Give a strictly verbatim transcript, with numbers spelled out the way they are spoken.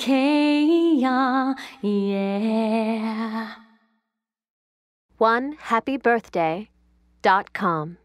Kea, yeah. one happy birthday dot com